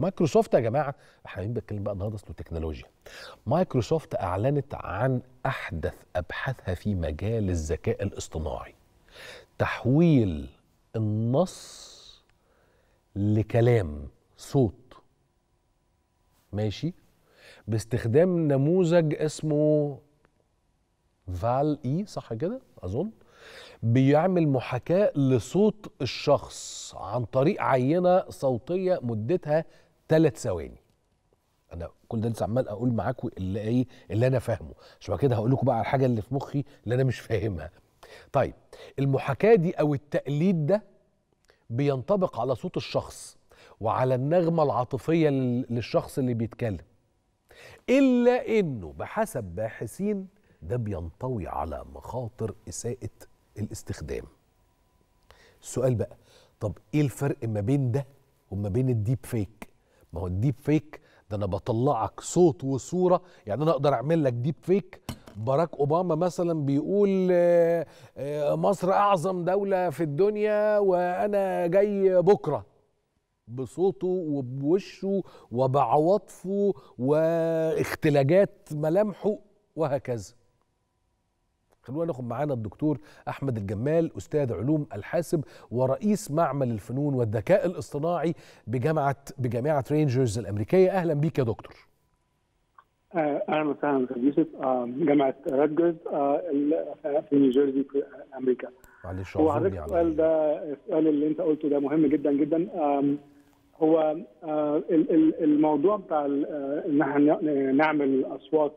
مايكروسوفت يا جماعه، احنا بنتكلم بقى النهارده اصله تكنولوجيا. مايكروسوفت اعلنت عن احدث ابحاثها في مجال الذكاء الاصطناعي، تحويل النص لكلام صوت، ماشي، باستخدام نموذج اسمه VALL-E، صح كده اظن، بيعمل محاكاة لصوت الشخص عن طريق عينة صوتية مدتها 3 ثواني. انا كل ده لسه عمال اقول معاكم اللي انا فاهمه، عشان كده هقول لكم بقى على الحاجة اللي في مخي اللي انا مش فاهمها. طيب المحاكاة دي او التقليد ده بينطبق على صوت الشخص وعلى النغمة العاطفية للشخص اللي بيتكلم، إلا إنه بحسب باحثين ده بينطوي على مخاطر إساءة الاستخدام. السؤال بقى، طب إيه الفرق ما بين ده وما بين الديب فيك؟ ما هو الديب فيك ده أنا بطلعك صوت وصورة، يعني أنا أقدر أعمل لك ديب فيك باراك أوباما مثلا بيقول مصر أعظم دولة في الدنيا وأنا جاي بكرة، بصوته وبوشه وبعواطفه واختلاجات ملامحه وهكذا. خلونا ناخد معانا الدكتور أحمد الجمال، أستاذ علوم الحاسب ورئيس معمل الفنون والذكاء الاصطناعي بجامعة رينجرز الأمريكية. أهلا بيك يا دكتور. أهلا وسهلا أستاذ يوسف. جامعة راتجرز في نيوجيرسي في أمريكا. معلش أعذرني على السؤال ده، السؤال اللي أنت قلته ده مهم جدا جدا. هو الموضوع بتاع إن احنا نعمل أصوات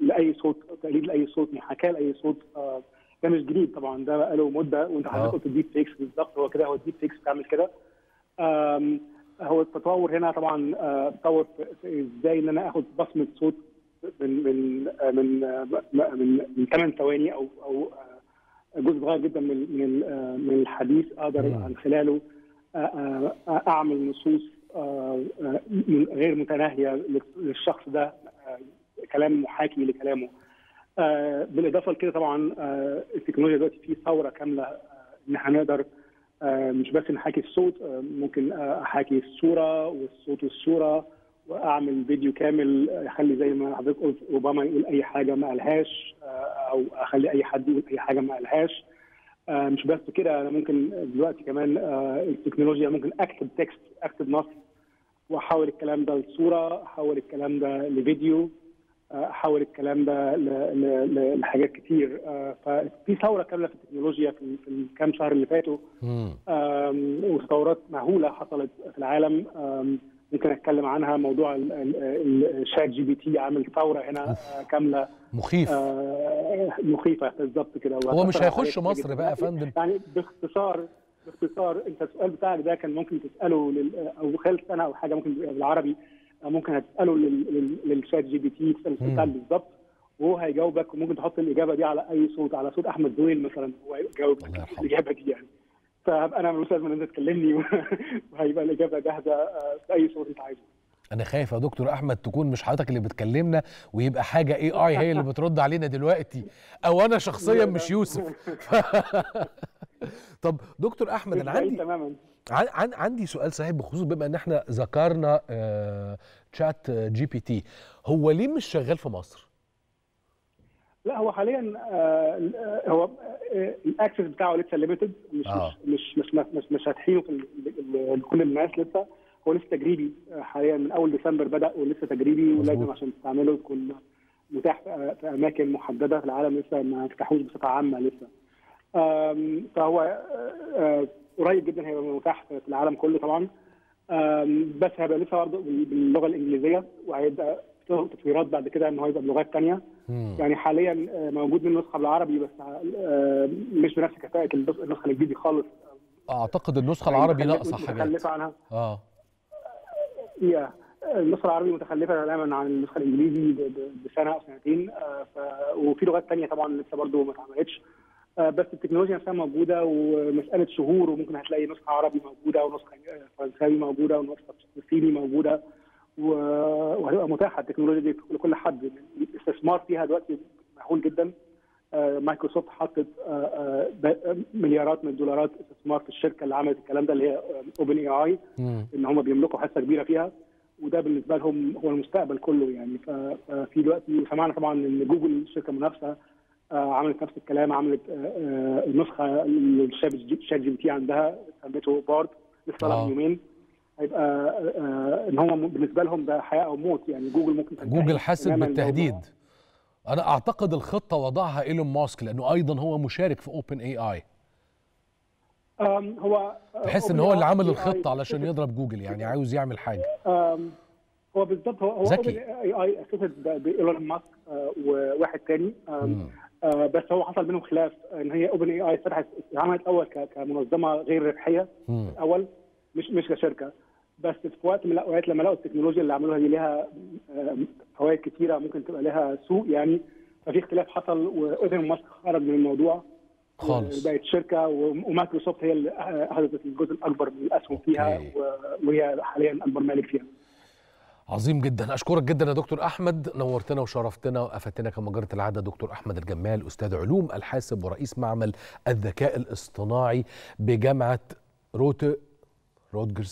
لأي صوت، تقليد لأي صوت، محاكاة لأي صوت، ده مش جديد طبعا، ده بقاله مدة. وأنت حضرتك قلت الديب فيكس بالظبط، هو كده، هو الديب فيكس بتعمل كده. هو التطور هنا طبعا تطور في ازاي ان انا اخد بصمه صوت من من من من, من 8 ثواني او جزء صغير جدا من الحديث، اقدر من خلاله اعمل نصوص غير متناهيه للشخص ده، كلام محاكي لكلامه. بالاضافه لكده طبعا التكنولوجيا دلوقتي في ثوره كامله، ان احنا نقدر مش بس نحاكي الصوت، ممكن احاكي الصوره والصوت والصوره، واعمل فيديو كامل اخلي زي ما حضرتك قلت اوباما يقول اي حاجه ما قالهاش، او اخلي اي حد يقول اي حاجه ما قالهاش. مش بس كده، انا ممكن دلوقتي كمان التكنولوجيا ممكن اكتب تكست، اكتب نص واحول الكلام ده لصوره، احول الكلام ده لفيديو، احول الكلام ده لحاجات كتير. ففي ثوره كامله في التكنولوجيا في الكام شهر اللي فاتوا، وتطورات مهوله حصلت في العالم. ممكن اتكلم عنها، موضوع الشات جي بي تي عامل ثوره هنا كامله، مخيف، مخيفه بالظبط كده. هو مش هيخش مصر بقى يا فندم. يعني باختصار انت السؤال بتاعك ده كان ممكن تساله او خلال سنه او حاجه، ممكن بالعربي ممكن هتساله للشات جي بي تي، تسال السؤال بالظبط وهو هيجاوبك، وممكن تحط الاجابه دي على اي صوت، على صوت احمد زويل مثلا، هو هيجاوبك الاجابه دي يعني. فهبقى انا ملوش لازمه ان انت تكلمني وهيبقى الاجابه جاهزه في اي صوت انت عايزه. انا خايف يا دكتور احمد تكون مش حضرتك اللي بتكلمنا ويبقى حاجه اي هي اللي بترد علينا دلوقتي، او انا شخصيا مش يوسف. طب دكتور احمد، انا عندي سؤال صحيح، بخصوص بما ان احنا ذكرنا تشات جي بي تي، هو ليه مش شغال في مصر؟ لا هو حاليا هو الاكسس بتاعه لسه ليميتد، مش فاتحينه لكل الناس لسه، هو لسه تجريبي حاليا، من اول ديسمبر بدا ولسه تجريبي، ولازم عشان تستعمله يكون متاح في اماكن محدده في العالم، لسه ما فتحوش بصفه عامه لسه. فهو قريب جدا هيبقى متاح في العالم كله طبعا، بس هيبقى لسه برضه باللغه الانجليزيه، وهيبقى تطويرات بعد كده ان هو يبقى بلغات ثانيه. يعني حاليا موجود من النسخه بالعربي، بس مش بنفس كفاءه النسخه الجديده خالص. اعتقد النسخه العربي ناقصه حاجات متخلفه عنها. النسخه العربي متخلفه تماما عن النسخه الانجليزي بسنه او سنتين، وفي لغات ثانيه طبعا لسه برضه ما اتعملتش، بس التكنولوجيا نفسها موجوده، ومساله شهور وممكن هتلاقي نسخه عربي موجوده، ونسخه فرنساوي موجوده، ونسخه صيني موجوده، وهتبقى متاحه التكنولوجيا دي لكل حد. الاستثمار فيها دلوقتي مهول جدا، مايكروسوفت حطت مليارات من الدولارات استثمار في الشركه اللي عملت الكلام ده اللي هي اوبن اي اي، ان هم بيملكوا حصه كبيره فيها، وده بالنسبه لهم هو المستقبل كله يعني. ففي دلوقتي سمعنا طبعا ان جوجل شركه منافسه عملت نفس الكلام، عملت النسخه للشات جي بي تي عندها سميته بارد، لسه طالع من يومين. هيبقى ان هم بالنسبه لهم ده حياه او موت يعني. جوجل ممكن جوجل حاسس بالتهديد. أنا أعتقد الخطة وضعها إيلون ماسك لأنه أيضا هو مشارك في أوبن أي آي. هو بحس إن هو اللي عمل الخطة علشان يضرب جوجل يعني، عاوز يعمل حاجة. هو بالضبط هو أوبن أي آي أسست بإيلون ماسك وواحد تاني، بس هو حصل بينهم خلاف. إن هي أوبن أي آي فتحت عملت أول كمنظمة غير ربحية أول، مش كشركة، بس في وقت من الاوقات لما لقوا التكنولوجيا اللي عملوها دي لها فوائد كتيره ممكن تبقى لها سوق يعني، ففي اختلاف حصل وايلون ماسك خرج من الموضوع خالص، بقت شركه ومايكروسوفت هي اللي اخذت الجزء الاكبر من الاسهم فيها، وهي حاليا اكبر مالك فيها. عظيم جدا، اشكرك جدا يا دكتور احمد، نورتنا وشرفتنا وافدتنا كما جرت العاده. دكتور احمد الجمال، استاذ علوم الحاسب ورئيس معمل الذكاء الاصطناعي بجامعه روتجرز